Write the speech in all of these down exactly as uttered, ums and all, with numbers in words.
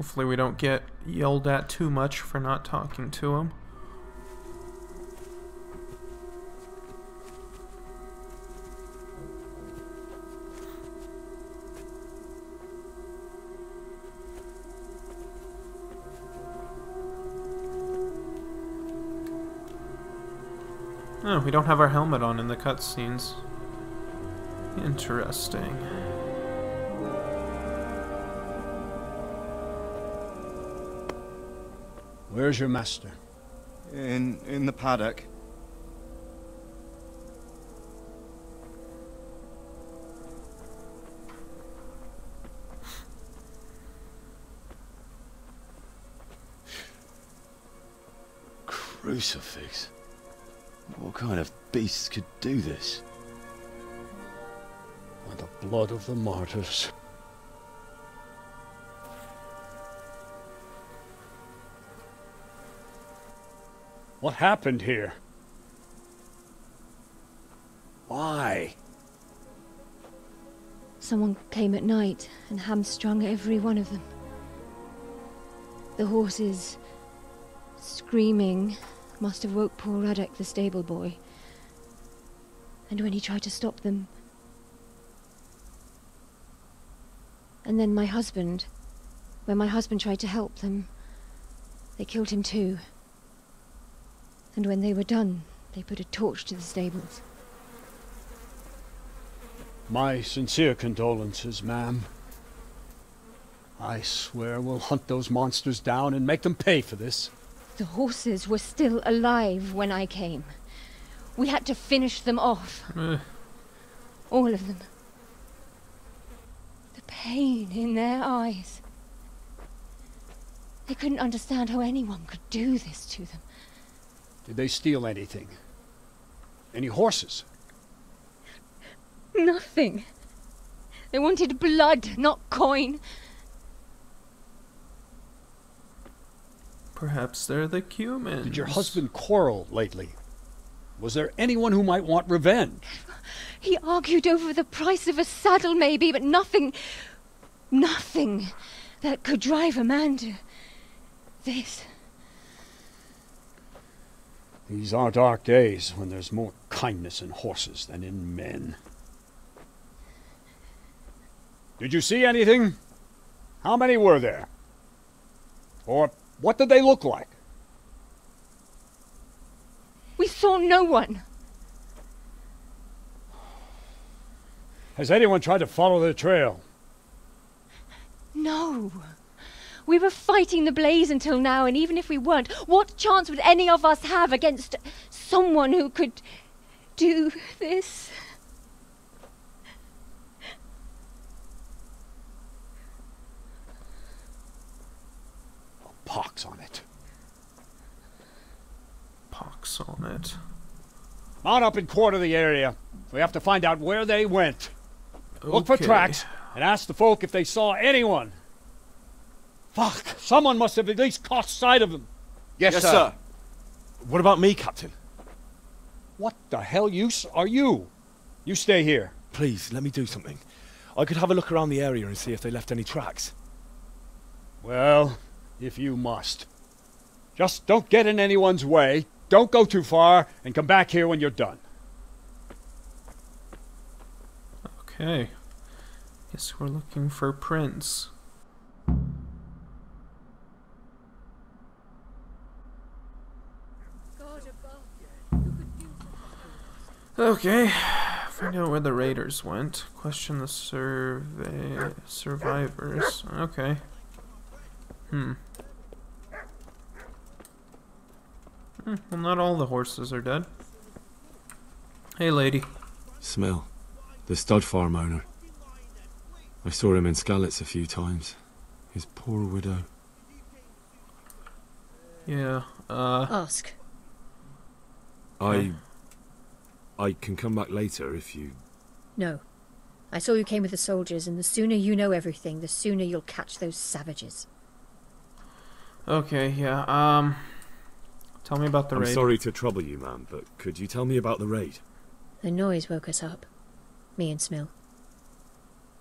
Hopefully we don't get yelled at too much for not talking to him. Oh, we don't have our helmet on in the cutscenes. Interesting. Where's your master? In in the paddock. Crucifix. What kind of beasts could do this? By the blood of the martyrs. What happened here? Why? Someone came at night and hamstrung every one of them. The horses, screaming, must have woke poor Radek, the stable boy. And when he tried to stop them... And then my husband. When my husband tried to help them, they killed him too. And when they were done, they put a torch to the stables. My sincere condolences, ma'am. I swear we'll hunt those monsters down and make them pay for this. The horses were still alive when I came. We had to finish them off. Mm. All of them. The pain in their eyes. They couldn't understand how anyone could do this to them. Did they steal anything? Any horses? Nothing. They wanted blood, not coin. Perhaps they're the Cumans. Did your husband quarrel lately? Was there anyone who might want revenge? He argued over the price of a saddle, maybe, but nothing... nothing that could drive a man to... this. These are dark days when there's more kindness in horses than in men. Did you see anything? How many were there? Or... what did they look like? We saw no one. Has anyone tried to follow their trail? No. We were fighting the blaze until now, and even if we weren't, what chance would any of us have against someone who could do this? Pox on it. Pox on it. Mount up and quarter the area. We have to find out where they went. Okay. Look for tracks and ask the folk if they saw anyone. Fuck! Someone must have at least caught sight of them. Yes, yes sir. sir. What about me, Captain? What the hell use are you? You stay here. Please, let me do something. I could have a look around the area and see if they left any tracks. Well... if you must. Just don't get in anyone's way, don't go too far, and come back here when you're done. Okay. Guess we're looking for prints. Okay. Find out where the raiders went. Question the survey... survivors. Okay. Hmm. Hmm, well, not all the horses are dead. Hey, lady. Smell. The stud farm owner. I saw him in Scalitz a few times. His poor widow. Yeah, uh... Ask. I... I can come back later if you... No. I saw you came with the soldiers, and the sooner you know everything, the sooner you'll catch those savages. Okay, yeah, um... tell me about the raid. I'm sorry to trouble you, ma'am, but could you tell me about the raid? The noise woke us up. Me and Smill.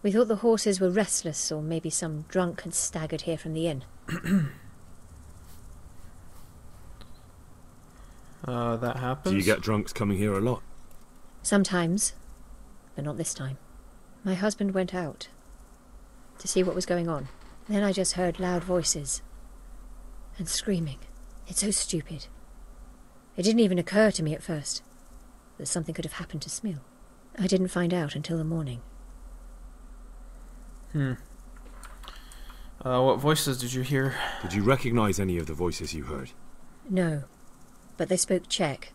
We thought the horses were restless, or maybe some drunk had staggered here from the inn. uh, that happens? Do you get drunks coming here a lot? Sometimes, but not this time. My husband went out to see what was going on. Then I just heard loud voices and screaming. It's so stupid. It didn't even occur to me at first that something could have happened to Smeal. I didn't find out until the morning. Hmm. Uh, what voices did you hear? Did you recognize any of the voices you heard? No, but they spoke Czech,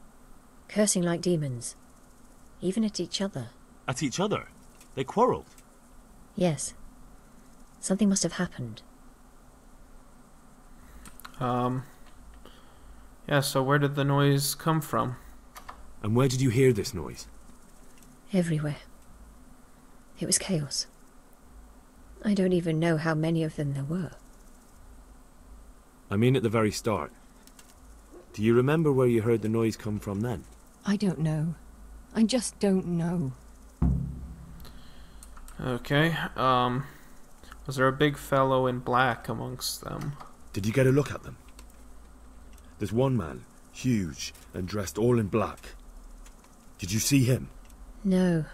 cursing like demons, even at each other. At each other? They quarreled? Yes. Something must have happened. Um... Yeah, so where did the noise come from? And where did you hear this noise? Everywhere. It was chaos. I don't even know how many of them there were. I mean at the very start. Do you remember where you heard the noise come from then? I don't know. I just don't know. Okay, um... was there a big fellow in black amongst them? Did you get a look at them? There's one man, huge, and dressed all in black. Did you see him? No,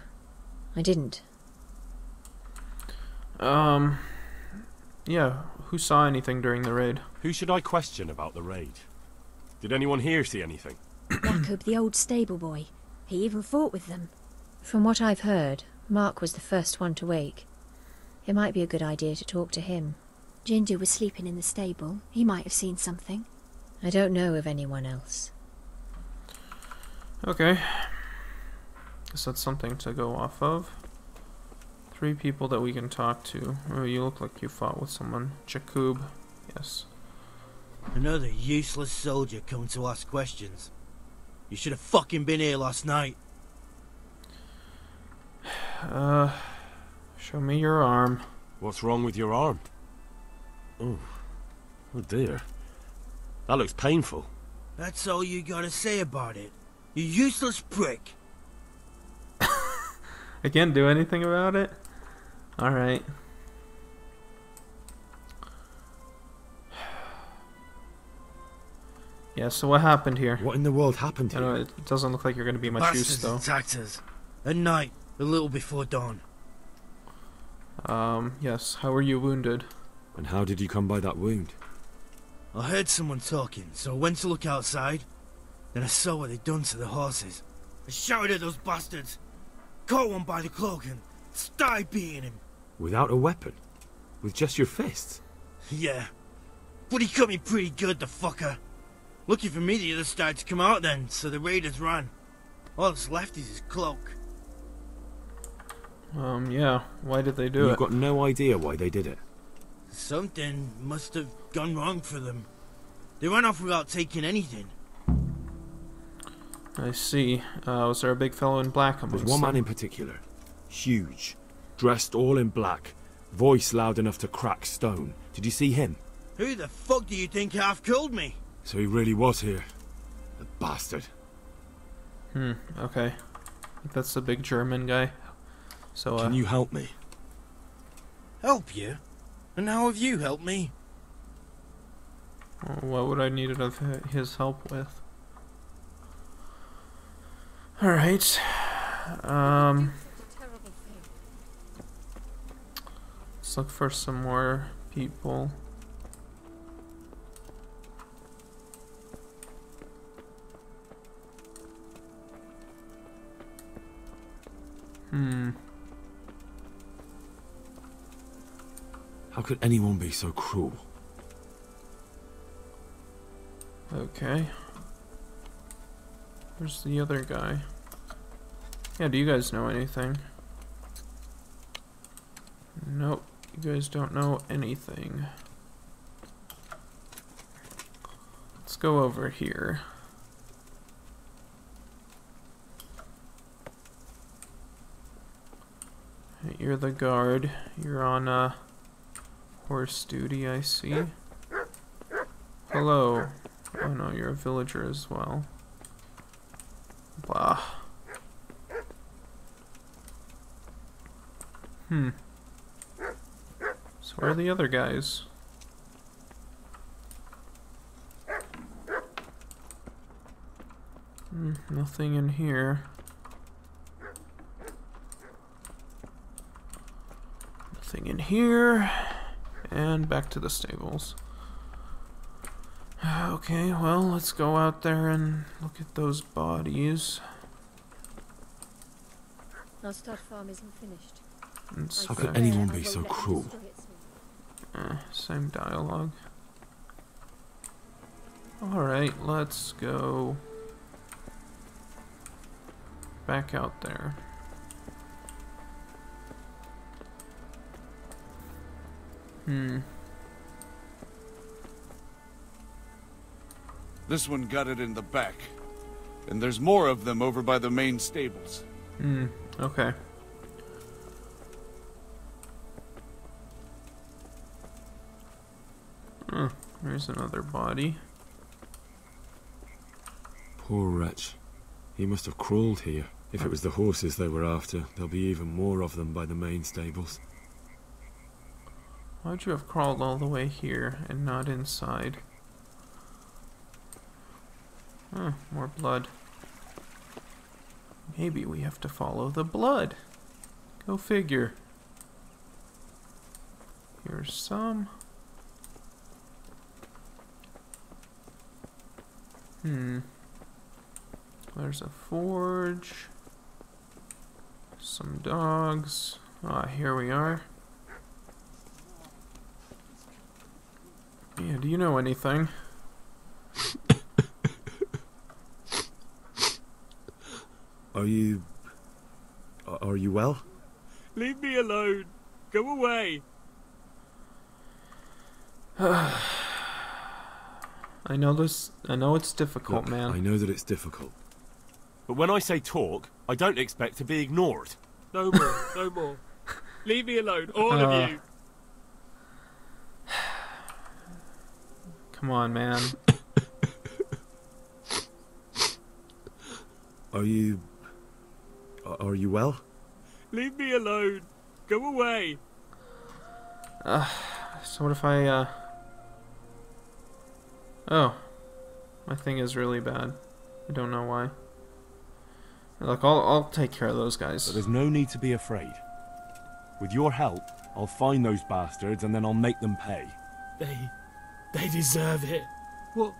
I didn't. Um, yeah, who saw anything during the raid? Who should I question about the raid? Did anyone here see anything? Jacob, the old stable boy. He even fought with them. From what I've heard, Mark was the first one to wake. It might be a good idea to talk to him. Ginger was sleeping in the stable. He might have seen something. I don't know of anyone else. Okay. Guess that's something to go off of. Three people that we can talk to. Oh, you look like you fought with someone. Jakub. Yes. Another useless soldier coming to ask questions. You should have fucking been here last night. Uh, show me your arm. What's wrong with your arm? Oh, oh dear. That looks painful. That's all you gotta say about it. You useless prick. I can't do anything about it? Alright. Yeah, so what happened here? What in the world happened here? I know, it doesn't look like you're going to be much use, though. Bastards attacked us. At night, a little before dawn. Um, yes. How were you wounded? And how did you come by that wound? I heard someone talking, so I went to look outside. Then I saw what they'd done to the horses. I shouted at those bastards. Caught one by the cloak and started beating him. Without a weapon? With just your fists? Yeah. But he cut me pretty good, the fucker. Lucky for me the others started to come out then, so the raiders ran. All that's left is his cloak. Um, yeah. Why did they do it? You've got no idea why they did it. Something must have gone wrong for them. They ran off without taking anything. I see. Uh, was there a big fellow in black amongst them? There's one man in particular. Huge. Dressed all in black. Voice loud enough to crack stone. Did you see him? Who the fuck do you think half killed me? So he really was here. The bastard. Hmm, okay. I think that's the big German guy. So, uh... Can you help me? Help you? And how have you helped me? What would I need of his help with? Alright. Um, let's look for some more people. Hmm. How could anyone be so cruel? Okay. Where's the other guy? Yeah, do you guys know anything? Nope, you guys don't know anything. Let's go over here. You're the guard. You're on uh, horse duty, I see. Hello. Oh no, you're a villager as well. Bah. Hmm. Where are the other guys? Mm, nothing in here. Nothing in here. And back to the stables. Okay, well, let's go out there and look at those bodies. Nostart farm isn't finished. How could anyone be so cruel? Uh, same dialogue. Alright, let's go back out there. Hmm. This one gutted in the back. And there's more of them over by the main stables. Hmm, okay. Oh, there's another body. Poor wretch. He must have crawled here. If it was the horses they were after, there'll be even more of them by the main stables. Why'd you have crawled all the way here and not inside? Huh, more blood. Maybe we have to follow the blood. Go figure. Here's some. Hmm. There's a forge. Some dogs. Ah, here we are. Yeah, do you know anything? Are you... Are you well? Leave me alone. Go away. I know this... I know it's difficult, Look, man. I know that it's difficult. But when I say talk, I don't expect to be ignored. No more. No more. Leave me alone, all uh, of you. Come on, man. Are you... Are you well? Leave me alone. Go away. Uh, so what if I, uh... Oh. My thing is really bad. I don't know why. Look, I'll, I'll take care of those guys. But there's no need to be afraid. With your help, I'll find those bastards and then I'll make them pay. They... They deserve it. What...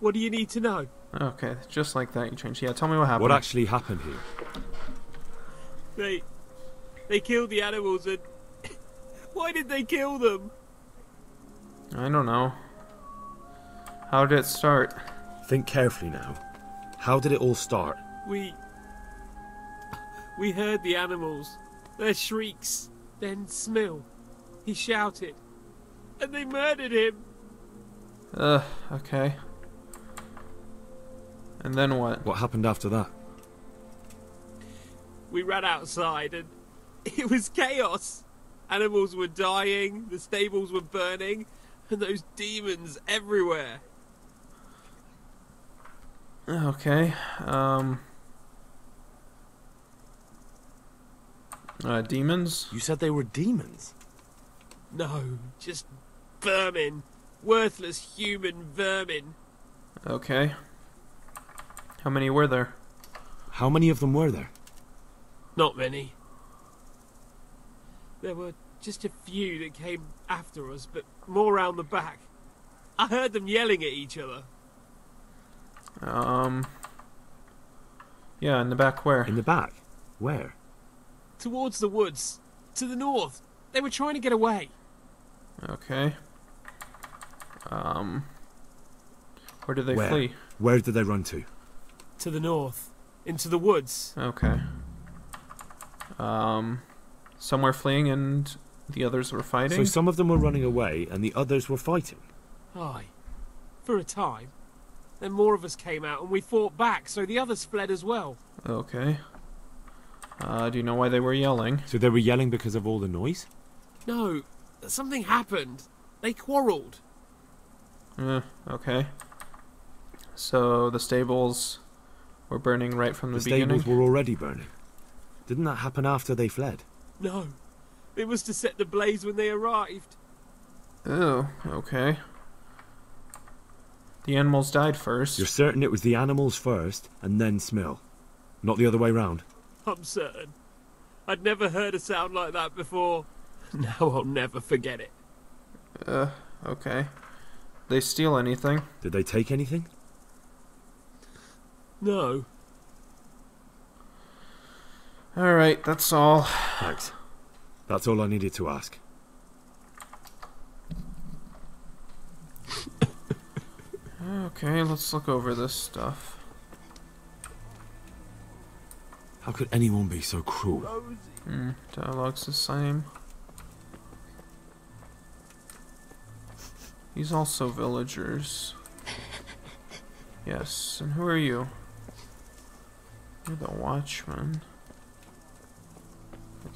What do you need to know? Okay, just like that you changed. Yeah, tell me what happened. What actually happened here? They... They killed the animals and... Why did they kill them? I don't know. How did it start? Think carefully now. How did it all start? We... We heard the animals. Their shrieks. Then Smil. He shouted. And they murdered him. Ugh, okay. And then what? What happened after that? We ran outside and it was chaos. Animals were dying, the stables were burning, and those demons everywhere. Okay, um... Uh, demons? You said they were demons? No, just vermin. Worthless human vermin. Okay. How many were there? How many of them were there? Not many. There were just a few that came after us, but more round the back. I heard them yelling at each other. Um... Yeah, in the back where? In the back? Where? Towards the woods. To the north. They were trying to get away. Okay. Um... Where did they where? flee? Where did they run to? To the north, into the woods. Okay. Um, some were fleeing and the others were fighting? So some of them were running away and the others were fighting? Aye. For a time. Then more of us came out and we fought back, so the others fled as well. Okay. Uh, do you know why they were yelling? So they were yelling because of all the noise? No. Something happened. They quarrelled. Uh, okay. So the stables... We're burning right from the, the beginning? The stables were already burning. Didn't that happen after they fled? No. It was to set the blaze when they arrived. Oh, okay. The animals died first. You're certain it was the animals first, and then smell? Not the other way round? I'm certain. I'd never heard a sound like that before. Now I'll never forget it. Uh, okay. Did they steal anything? Did they take anything? No. Alright, that's all. Thanks. That's all I needed to ask. Okay, let's look over this stuff. How could anyone be so cruel? Hmm, dialogue's the same. He's also villagers. Yes, and who are you? You're the watchman.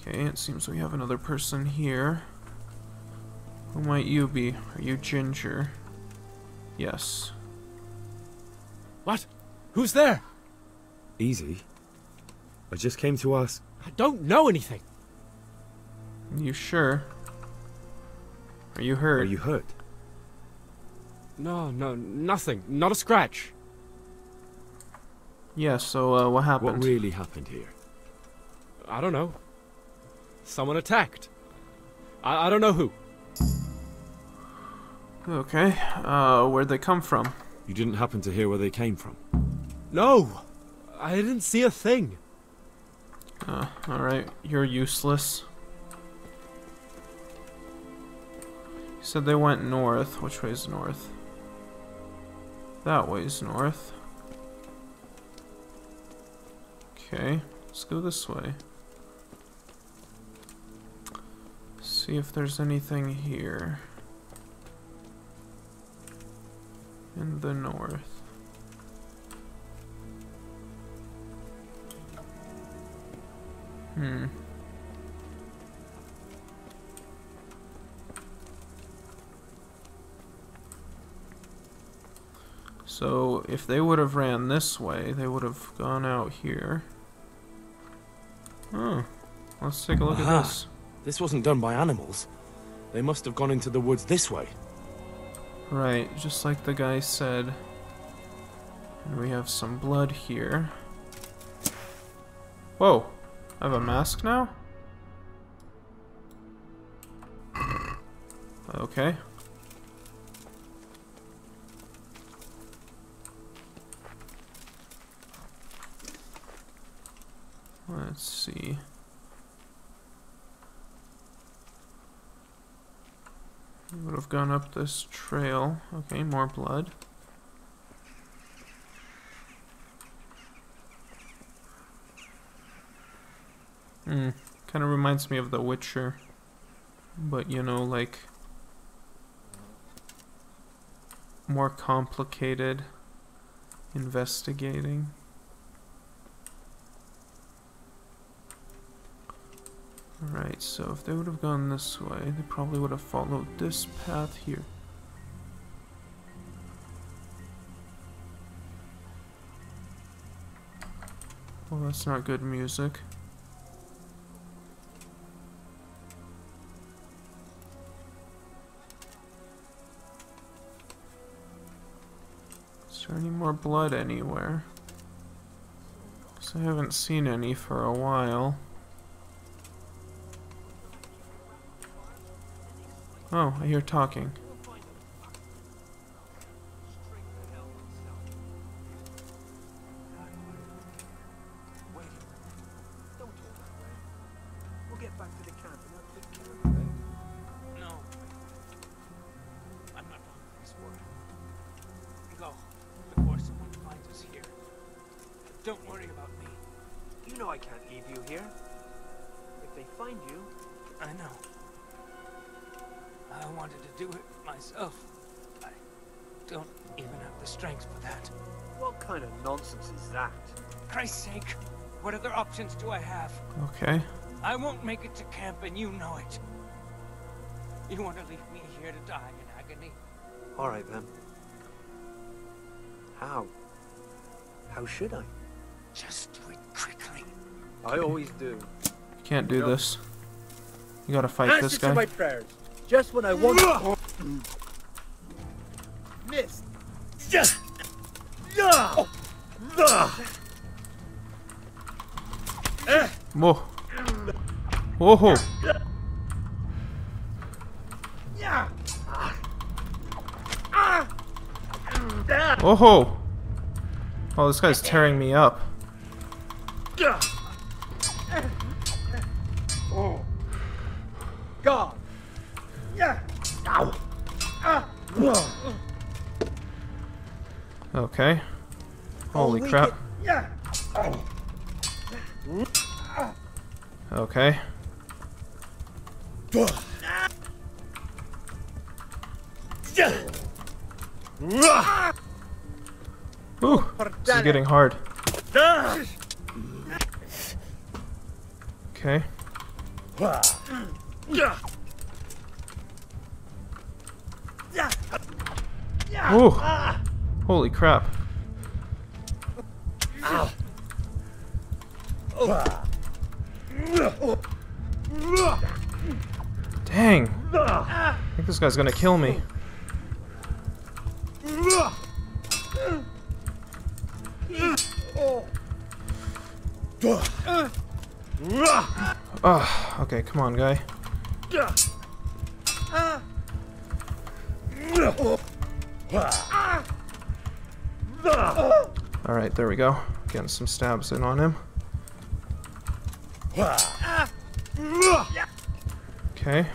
Okay, it seems we have another person here. Who might you be? Are you Ginger? Yes. What? Who's there? Easy. I just came to ask. I don't know anything. You sure? Are you hurt? Are you hurt? No, no, nothing. Not a scratch. Yeah, so uh, what happened? What really happened here? I don't know. Someone attacked. I, I don't know who. Okay, uh, where'd they come from? You didn't happen to hear where they came from? No! I didn't see a thing. Uh, alright, you're useless. You said they went north. Which way's north? That way's north. Okay, let's go this way. See if there's anything here. In the north. Hmm. So, if they would have ran this way, they would have gone out here. Huh. Let's take a look Aha. at this. This wasn't done by animals. They must have gone into the woods this way. Right, just like the guy said. And we have some blood here. Whoa! I have a mask now? Okay. Let's see. Would have gone up this trail. Okay, more blood. Hmm, kind of reminds me of The Witcher. But, you know, like... more complicated investigating. Alright, so if they would have gone this way, they probably would have followed this path here. Well, that's not good music. Is there any more blood anywhere? Because I haven't seen any for a while. Oh, I hear talking. Do I have? Okay. I won't make it to camp, and you know it. You want to leave me here to die in agony? All right, then. How? How should I? Just do it quickly. I always do. You can't do no. this. You gotta fight Answer this guy. To my prayers. Just when I want. Missed. Just. Yeah. Whoa. Whoa. Yeah. Oh. Oh, this guy's tearing me up. Oh. God. Yeah. Okay. Holy crap. Okay. Ooh, this is getting hard. Okay. Ooh. Holy crap. Dang. I think this guy's gonna kill me. Oh, okay, come on, guy. Alright, there we go. Getting some stabs in on him. Okay.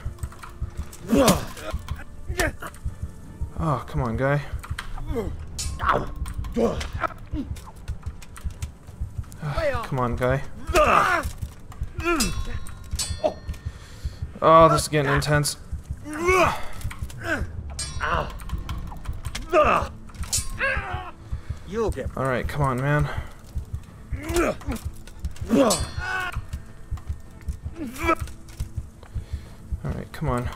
Oh, come on, guy. Come on, guy. Oh, this is getting intense. You'll get. All right, come on, man. All right, come on.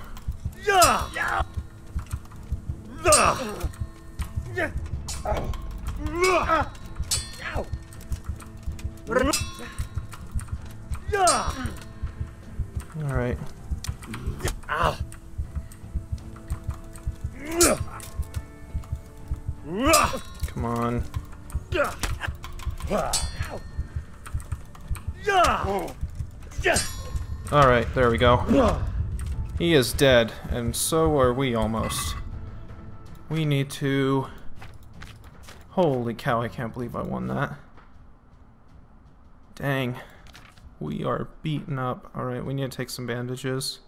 All right. Come on. All right, there we go. He is dead, and so are we almost. We need to... Holy cow, I can't believe I won that. Dang. We are beaten up. Alright, we need to take some bandages.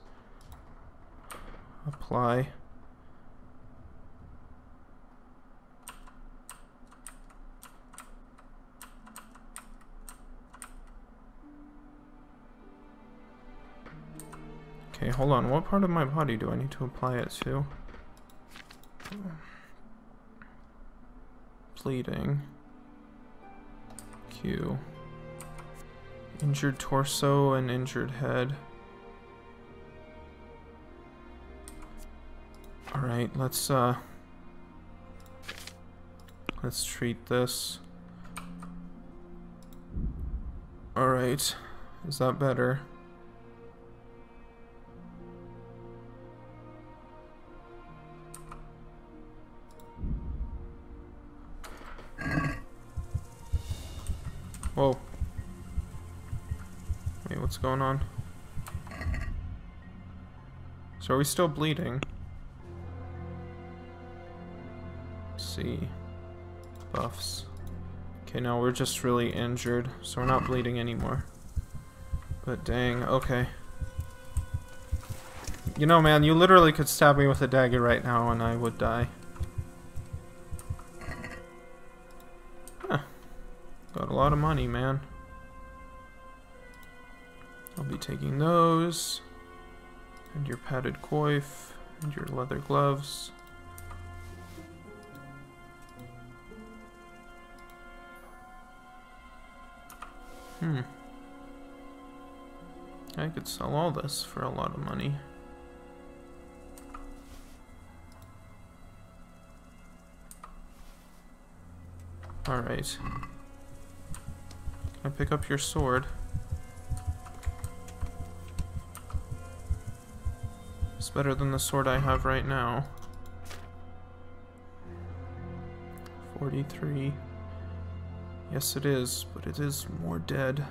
Apply. Okay, hold on. What part of my body do I need to apply it to? Bleeding. Q. Injured torso and injured head. Alright, let's uh let's treat this. Alright, is that better? Whoa. Wait, what's going on? So are we still bleeding? Let's see. Buffs. Okay, now we're just really injured, so we're not bleeding anymore. But dang, okay. You know, man, you literally could stab me with a dagger right now and I would die. Huh. Got a lot of money, man. I'll be taking those, and your padded coif, and your leather gloves. Hmm. I could sell all this for a lot of money. Alright. Can I pick up your sword? better than the sword I have right now. forty-three. Yes, it is, but it is more dead.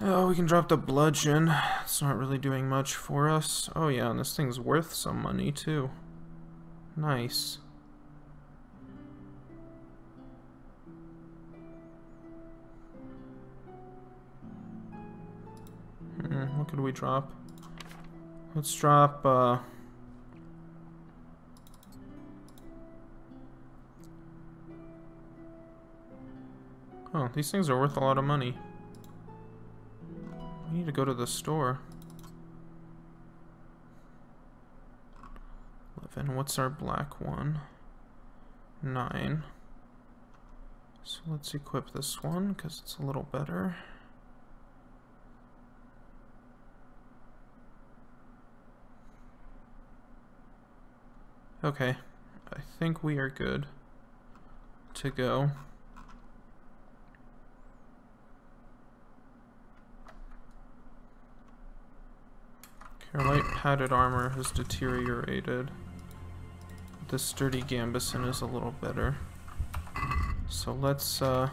Oh, we can drop the bludgeon. It's not really doing much for us. Oh yeah, and this thing's worth some money too. Nice. Hmm, what could we drop? Let's drop, uh... oh, these things are worth a lot of money. I need to go to the store. eleven, what's our black one? nine. So let's equip this one, because it's a little better. Okay, I think we are good to go. Your light padded armor has deteriorated. This sturdy gambeson is a little better. So let's, uh...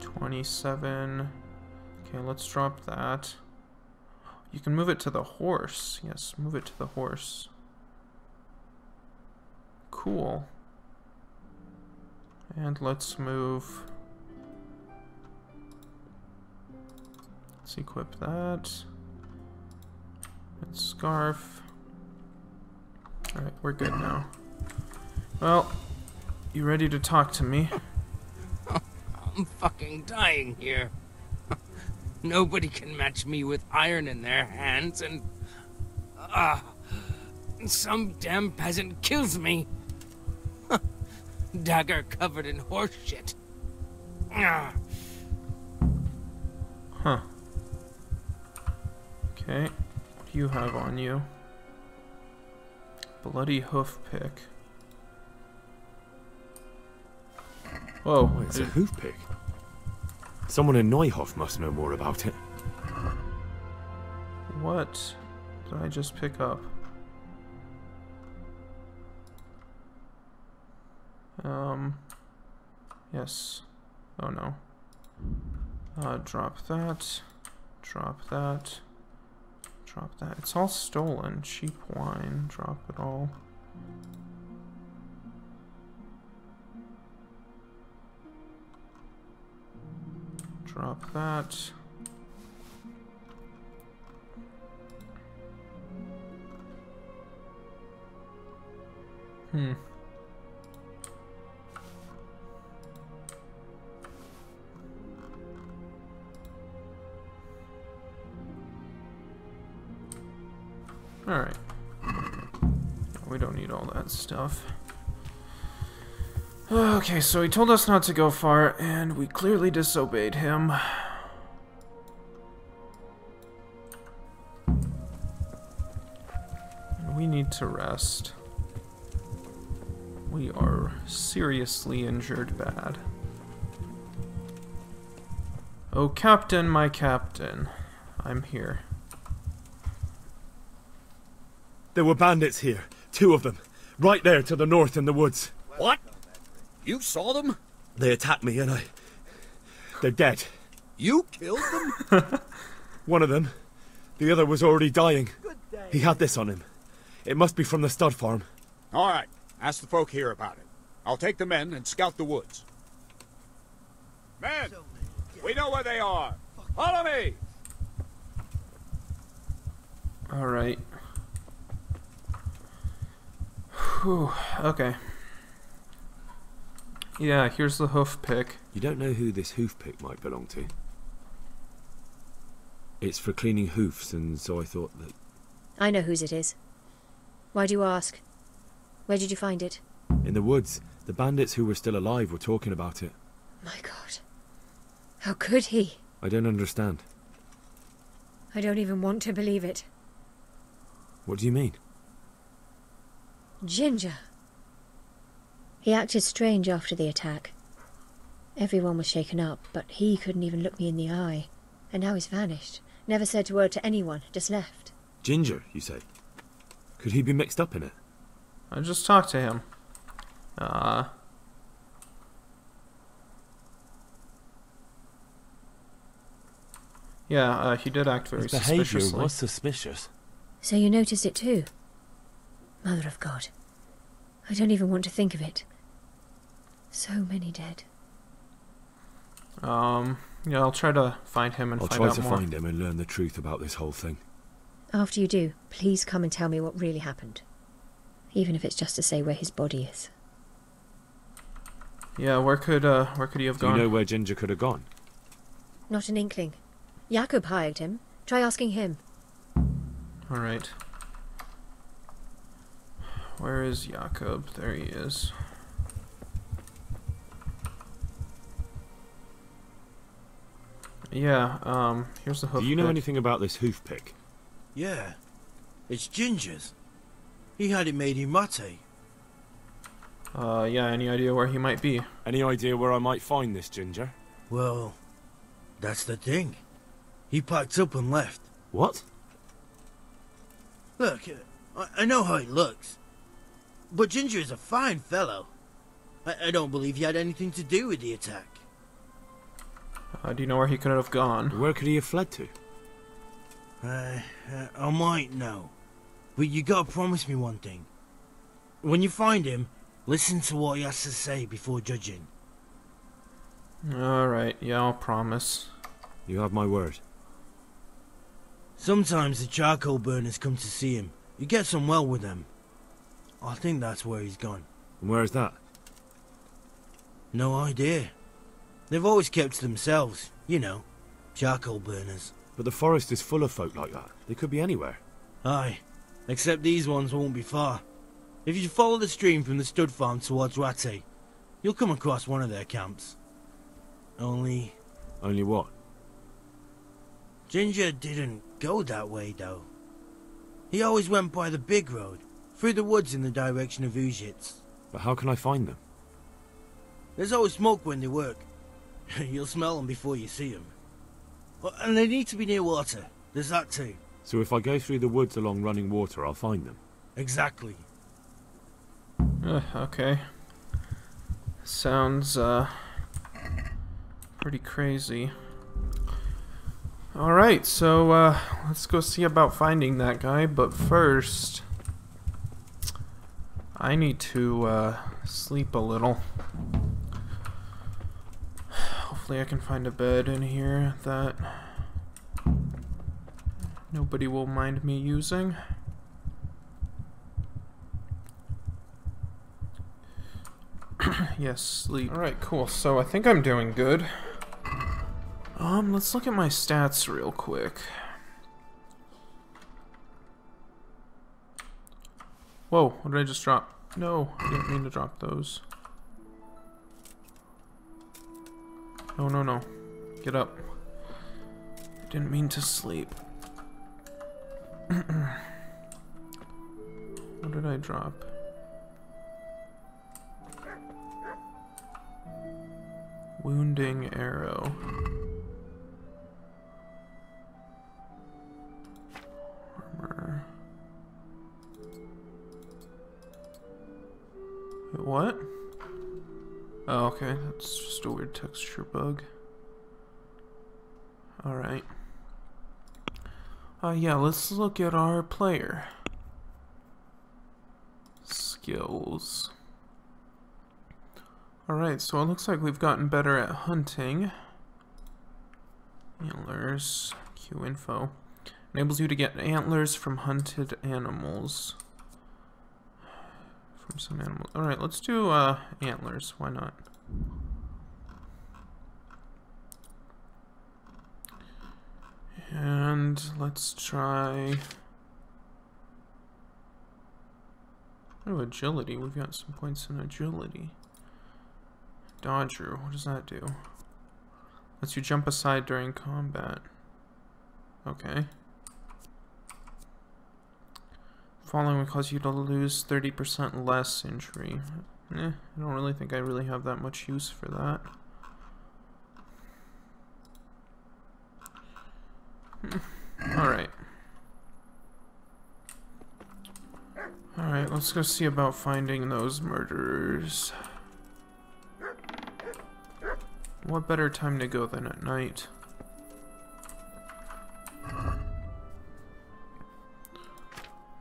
twenty-seven. Okay, let's drop that. You can move it to the horse. Yes, move it to the horse. Cool. And let's move... let's equip that. And scarf. Alright, we're good now. Well, you ready to talk to me? I'm fucking dying here. Nobody can match me with iron in their hands, and... Uh, some damn peasant kills me. Dagger covered in horse shit. Huh. Okay, what do you have on you? Bloody hoof pick. Whoa, oh, it's a hoof pick. Someone in Neuhof must know more about it. What did I just pick up? Um, yes. Oh no. Uh, drop that. Drop that. Drop that. It's all stolen. Cheap wine. Drop it all. Drop that. Hmm. Alright. We don't need all that stuff. Okay, so he told us not to go far, and we clearly disobeyed him. And we need to rest. We are seriously injured bad. Oh, Captain, my Captain. I'm here. There were bandits here. Two of them. Right there to the north in the woods. What? You saw them? They attacked me and I... they're dead. You killed them? One of them. The other was already dying. He had this on him. It must be from the stud farm. Alright. Ask the folk here about it. I'll take the men and scout the woods. Men! We know where they are! Follow me! Alright. Whew, okay. Yeah, here's the hoof pick. You don't know who this hoof pick might belong to. It's for cleaning hoofs, and so I thought that... I know whose it is. Why do you ask? Where did you find it? In the woods. The bandits who were still alive were talking about it. My God. How could he? I don't understand. I don't even want to believe it. What do you mean? Ginger. He acted strange after the attack. Everyone was shaken up, but he couldn't even look me in the eye. And now he's vanished. Never said a word to anyone, just left. Ginger, you say? Could he be mixed up in it? I just talked to him. Uh... Yeah, uh, he did act very suspiciously. His behavior was suspicious. So you noticed it too? Mother of God. I don't even want to think of it. So many dead. Um, yeah, I'll try to find him and I'll find out more. I'll try to find him and learn the truth about this whole thing. After you do, please come and tell me what really happened. Even if it's just to say where his body is. Yeah, where could, uh, where could he have gone? Do you know where Ginger could have gone? Not an inkling. Jakob hired him. Try asking him. Alright. Where is Jakob? There he is. Yeah, um, here's the hoof pick. Do you know anything about this hoof pick? Yeah, it's Ginger's. He had it made in Vatty. Uh, yeah, any idea where he might be? Any idea where I might find this Ginger? Well, that's the thing. He packed up and left. What? Look, I, I know how he looks. But Ginger is a fine fellow. I, I don't believe he had anything to do with the attack. Uh, do you know where he could have gone? Where could he have fled to? Uh, uh, I might know. But you gotta promise me one thing. When you find him, listen to what he has to say before judging. Alright, yeah, I'll promise. You have my word. Sometimes the charcoal burners come to see him. He gets on well with them. I think that's where he's gone. And where is that? No idea. They've always kept to themselves, you know, charcoal burners. But the forest is full of folk like that. They could be anywhere. Aye, except these ones won't be far. If you follow the stream from the stud farm towards Vatty, you'll come across one of their camps. Only... Only what? Ginger didn't go that way, though. He always went by the big road, through the woods in the direction of Uzhitz. But how can I find them? There's always smoke when they work. You'll smell them before you see them. And they need to be near water. There's that too. So if I go through the woods along running water, I'll find them? Exactly. Uh, okay. Sounds, uh... pretty crazy. Alright, so, uh... let's go see about finding that guy, but first... I need to, uh... sleep a little. I can find a bed in here that nobody will mind me using. Yes, sleep. Alright, cool. So I think I'm doing good. Um, let's look at my stats real quick. Whoa, what did I just drop? No, I didn't mean to drop those. No, no, no. Get up. Didn't mean to sleep. What did I drop? Wounding arrow. Armor. What? Oh, okay, that's just a weird texture bug. Alright. Uh, yeah, let's look at our player. Skills. Alright, so it looks like we've gotten better at hunting. Antlers. Q info. Enables you to get antlers from hunted animals. Some animals. Alright, let's do uh, antlers. Why not? And let's try... Oh, agility. We've got some points in agility. Dodge. What does that do? Lets you jump aside during combat. Okay. Falling will cause you to lose thirty percent less injury. Eh, I don't really think I really have that much use for that. Alright. Alright, let's go see about finding those murderers. What better time to go than at night?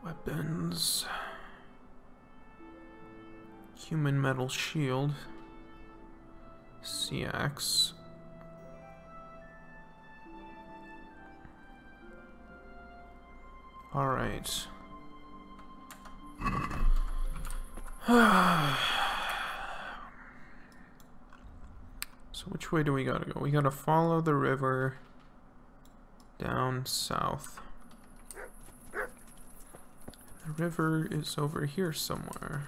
Weapons. Human metal shield. Sea axe. Alright. So which way do we gotta go? We gotta follow the river down south. The river is over here somewhere.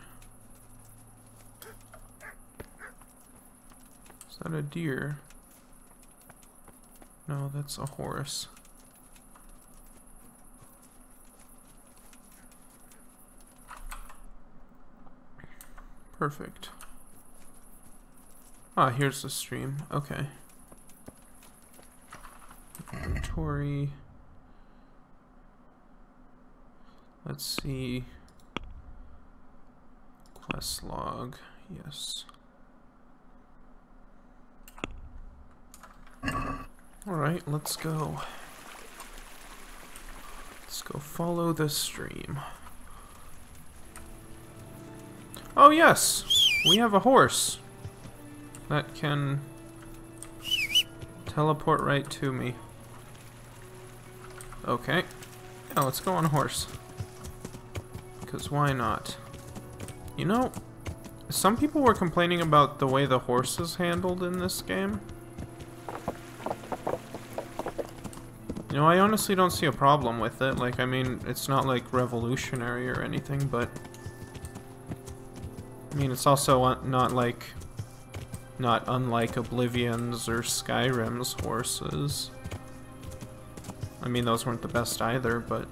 Is that a deer? No, that's a horse. Perfect. Ah, here's the stream. Okay. Inventory. Let's see. Quest log. Yes. Alright, let's go. Let's go follow the stream. Oh yes, we have a horse that can teleport right to me. Okay, now let's go on a horse, because why not? You know, some people were complaining about the way the horse is handled in this game. You know, I honestly don't see a problem with it. Like, I mean, it's not like revolutionary or anything, but I mean, it's also not like, not unlike Oblivion's or Skyrim's horses. I mean, those weren't the best either, but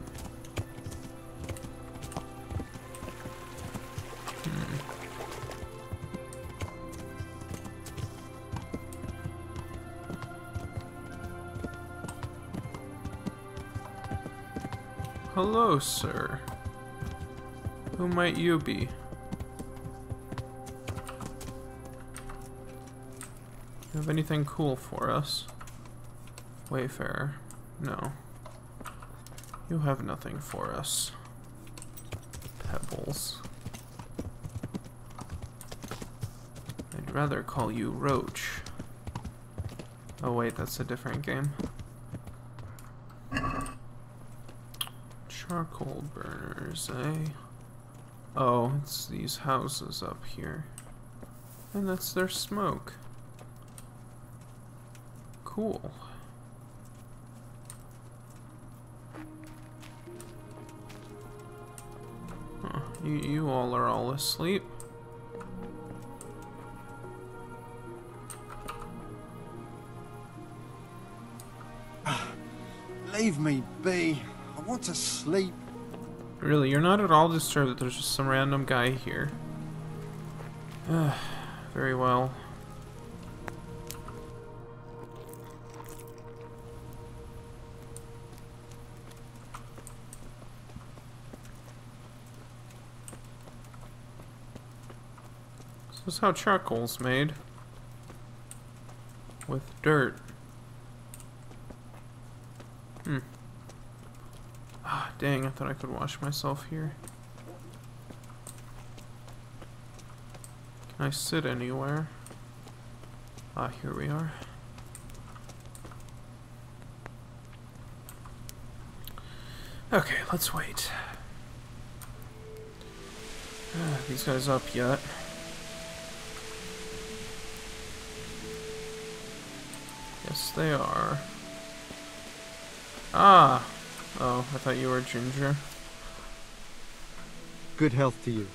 hmm. Hello, sir. Who might you be? Have anything cool for us? Wayfarer. No. You have nothing for us. Pebbles. I'd rather call you Roach. Oh wait, that's a different game. Charcoal burners, eh? Oh, it's these houses up here. And that's their smoke. Cool. Huh. You, you all are all asleep. Leave me be. I want to sleep. Really, you're not at all disturbed that there's just some random guy here. Very well. This is how charcoal's made. With dirt. Hmm. Ah, dang, I thought I could wash myself here. Can I sit anywhere? Ah, here we are. Okay, let's wait. Ah, these guys up yet? Yes, they are. Ah! Oh, I thought you were Ginger. Good health to you.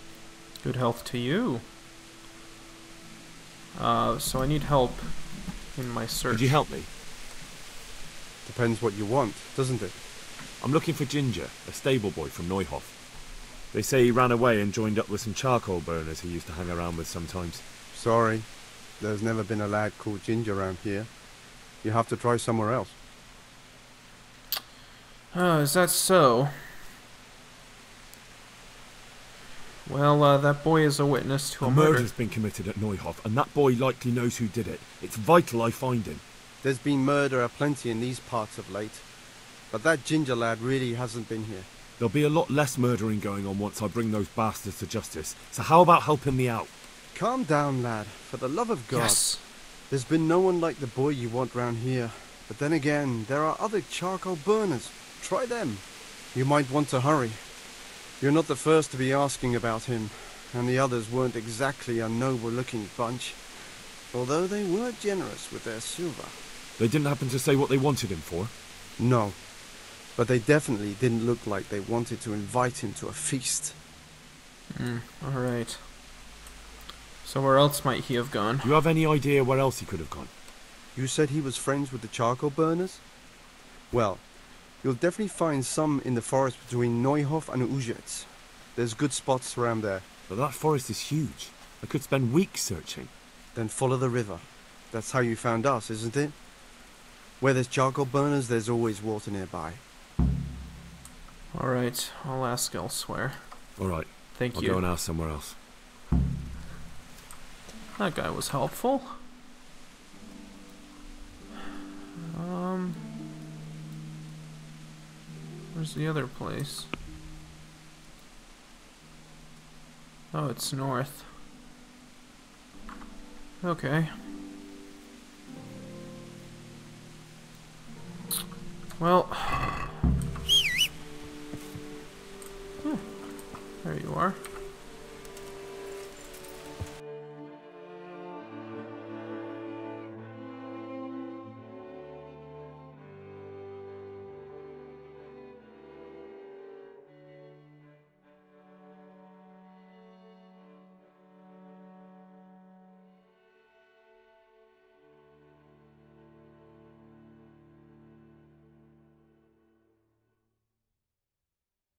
Good health to you. Uh, so I need help in my search. Could you help me? Depends what you want, doesn't it? I'm looking for Ginger, a stable boy from Neuhof. They say he ran away and joined up with some charcoal burners he used to hang around with sometimes. Sorry, there's never been a lad called Ginger around here. You have to try somewhere else. Oh, is that so? Well, uh, that boy is a witness to a, a murder. A murder's been committed at Neuhof, and that boy likely knows who did it. It's vital I find him. There's been murder aplenty in these parts of late, but that Ginger lad really hasn't been here. There'll be a lot less murdering going on once I bring those bastards to justice, so how about helping me out? Calm down, lad, for the love of God. Yes. There's been no one like the boy you want round here, but then again, there are other charcoal burners. Try them. You might want to hurry. You're not the first to be asking about him, and the others weren't exactly a noble-looking bunch, although they were generous with their silver. They didn't happen to say what they wanted him for? No, but they definitely didn't look like they wanted to invite him to a feast. Mm, alright. So where else might he have gone? Do you have any idea where else he could have gone? You said he was friends with the charcoal burners? Well, you'll definitely find some in the forest between Neuhof and Uzhitz. There's good spots around there. But that forest is huge. I could spend weeks searching. Then follow the river. That's how you found us, isn't it? Where there's charcoal burners, there's always water nearby. Alright, I'll ask elsewhere. Alright. Thank you. I'll go and ask somewhere else. That guy was helpful. Um... Where's the other place? Oh, it's north. Okay. Well. Huh. There you are.